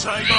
Tiger!